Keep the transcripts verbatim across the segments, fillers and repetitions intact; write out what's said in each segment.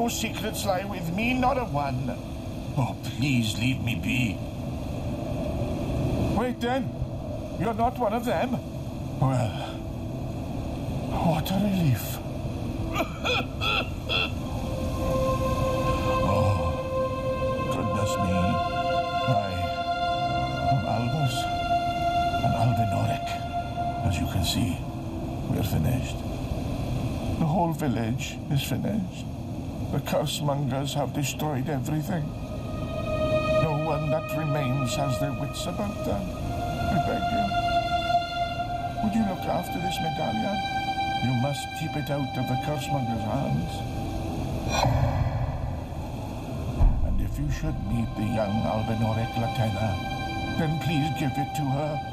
no secrets lie with me, not a one. Oh, please leave me be. Wait then. You're not one of them? Well, what a relief. Oh, goodness me. I am Albus, an Alvinoric. As you can see, we're finished. The whole village is finished. The Cursemongers have destroyed everything. No one that remains has their wits about them. I beg you. Would you look after this medallion? You must keep it out of the Cursemongers' hands. And if you should meet the young Albinauric Latenna, then please give it to her.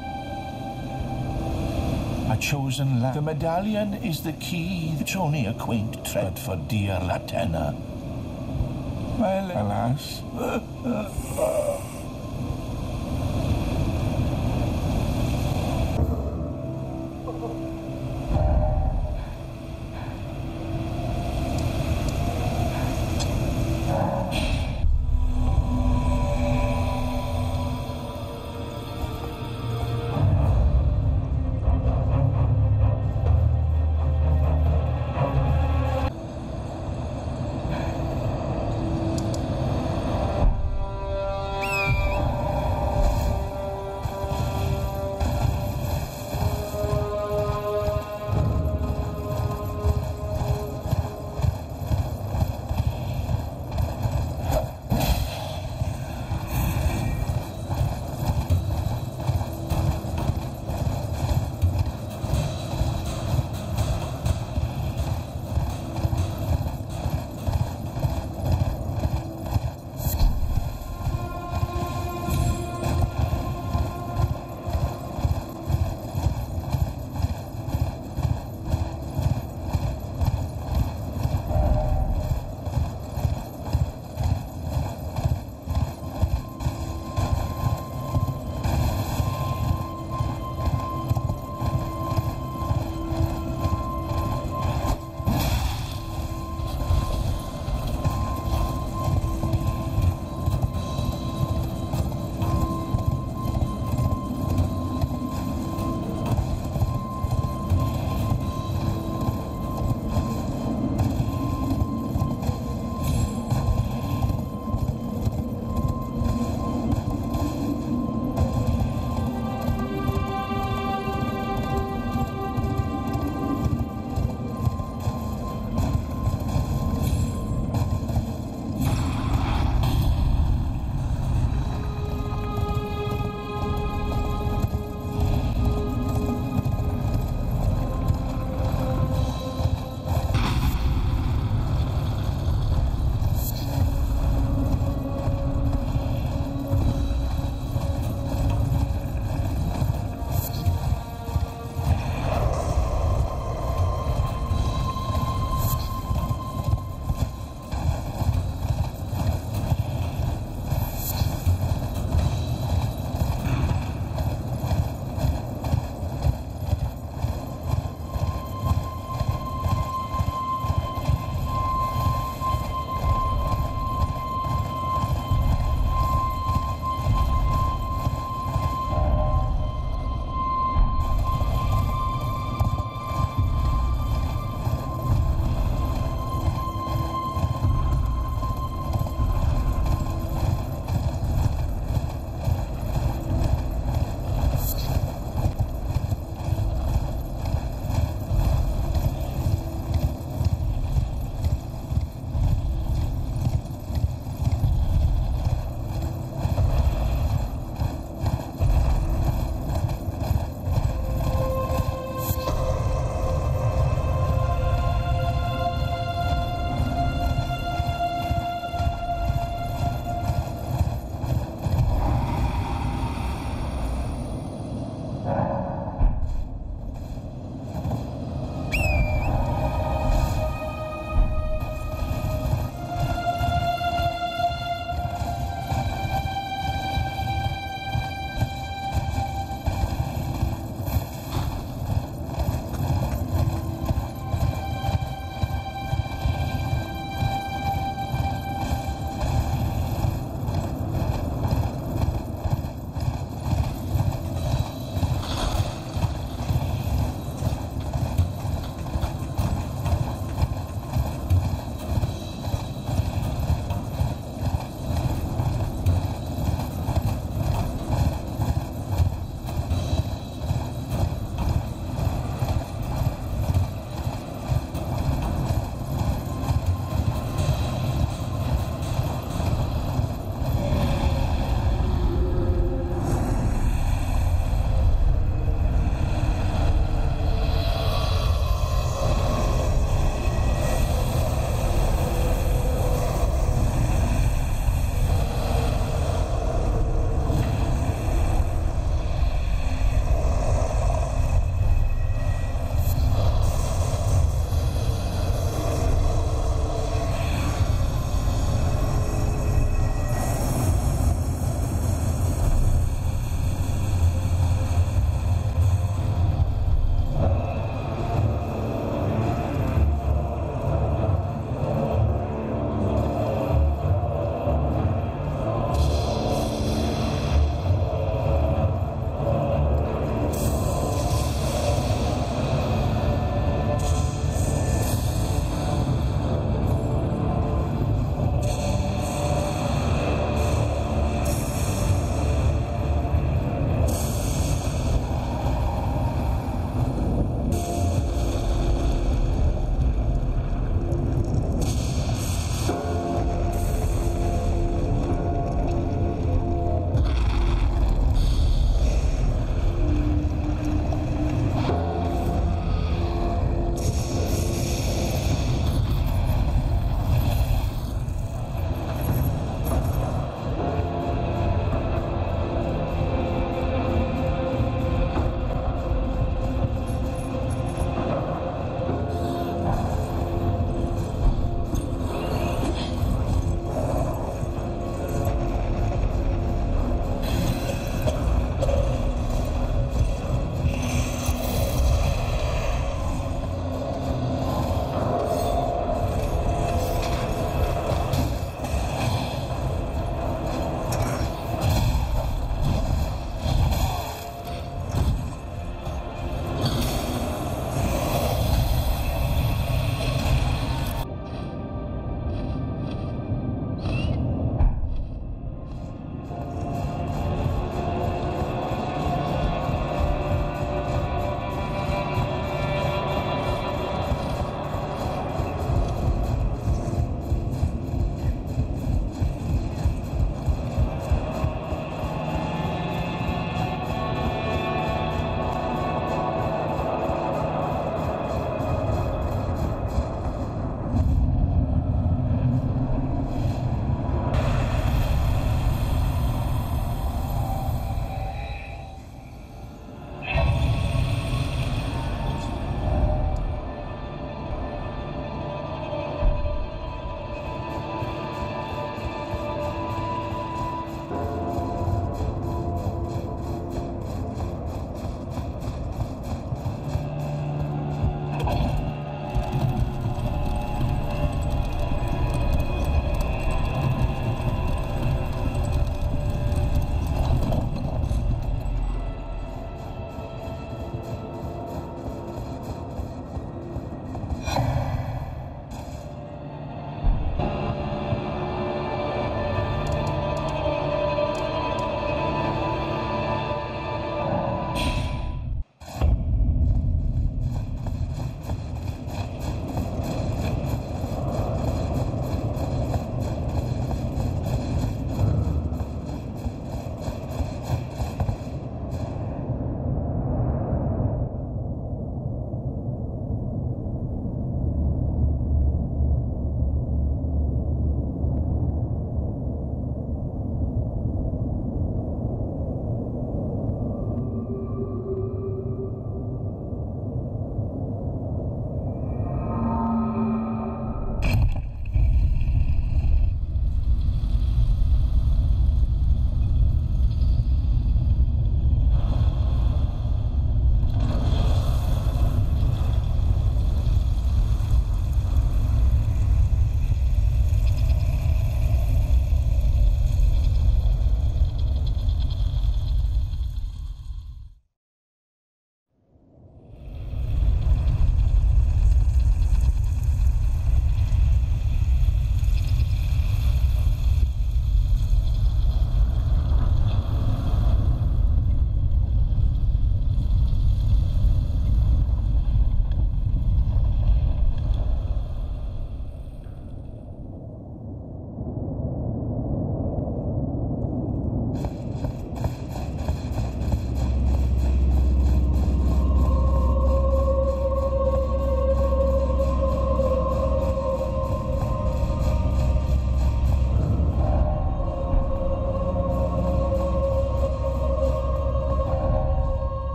A chosen land. The medallion is the key. It's only a quaint tread for dear Latenna. Well, alas.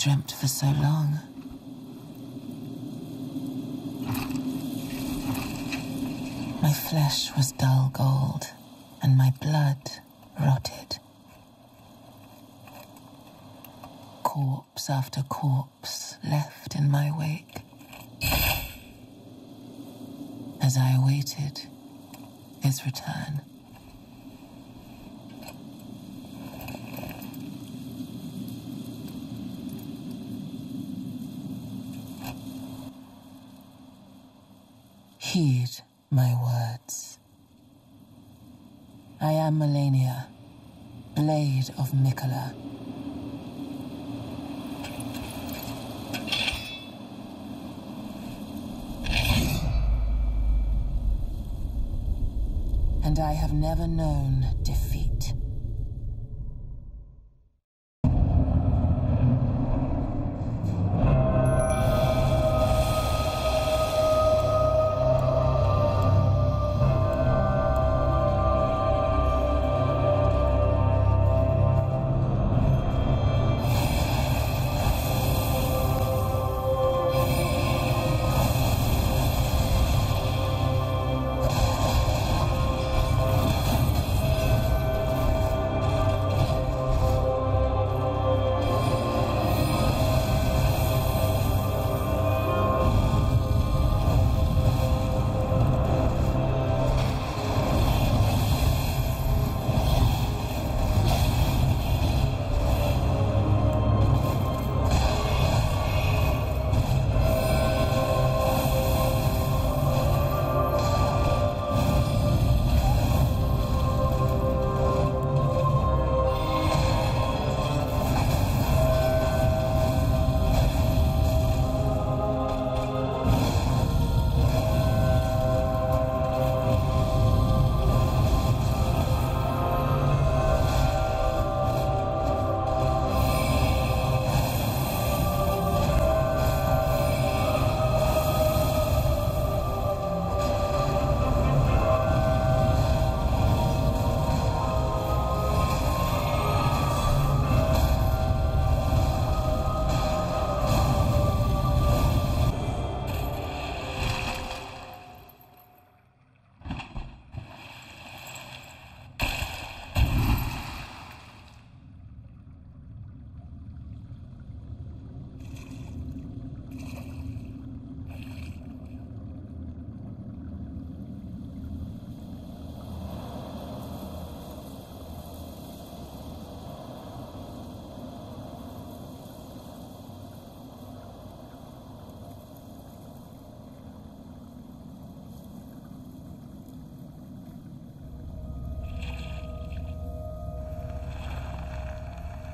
dreamt for so long. My flesh was dull gold, and my blood rotted. Corpse after corpse left in my wake. As I awaited his return. Heed my words. I am Melania, Blade of Mycala. And I have never known defeat.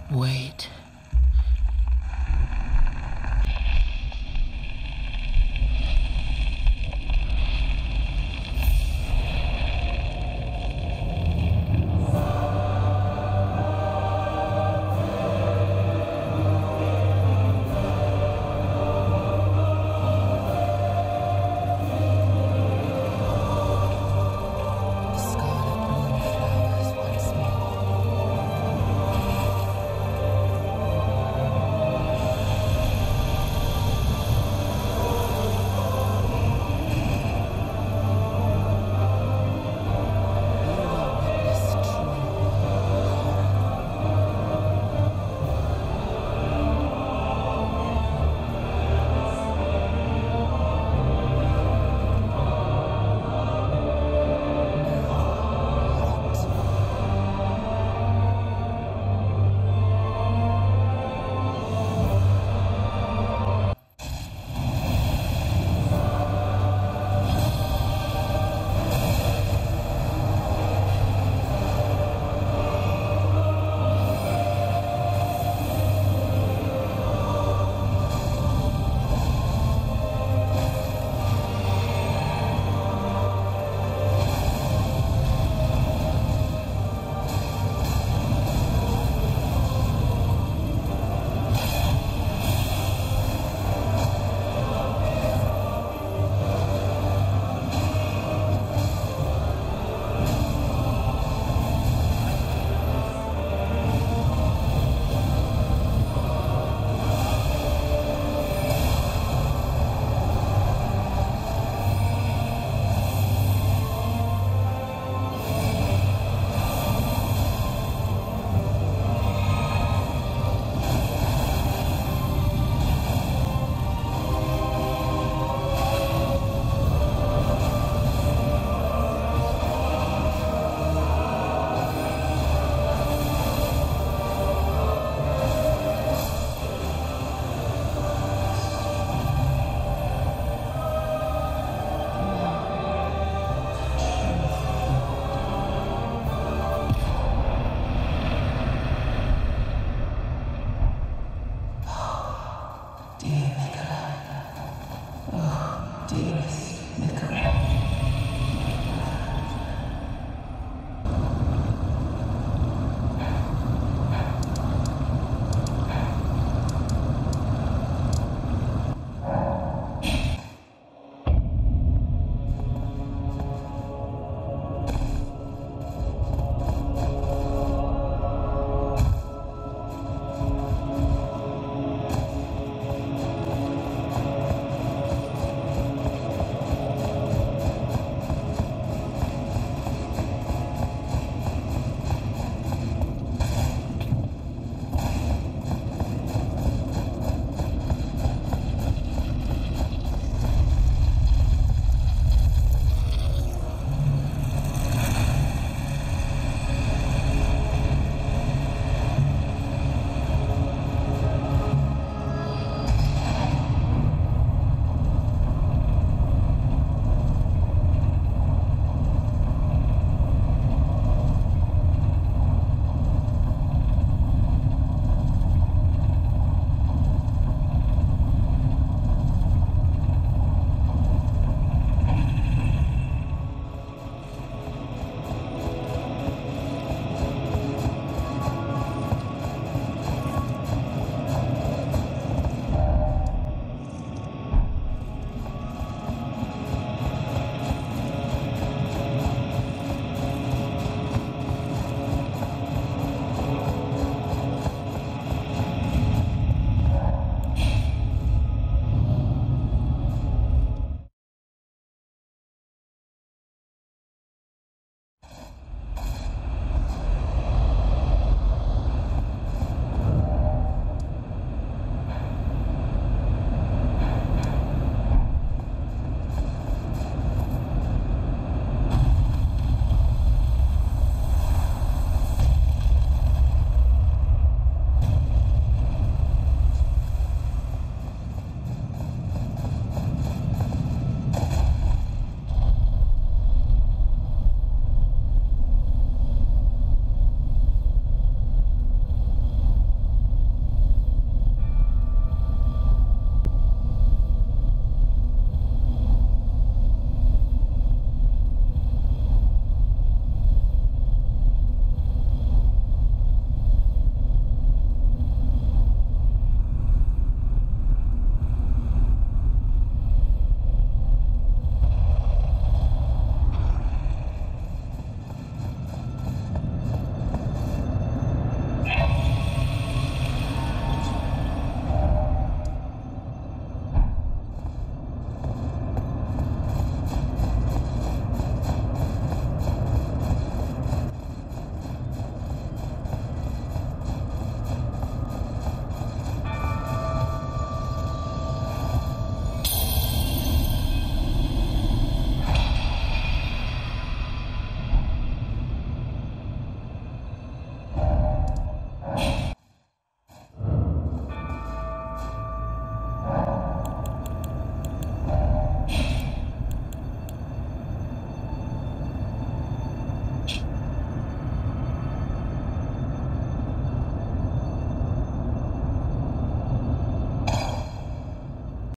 Wait.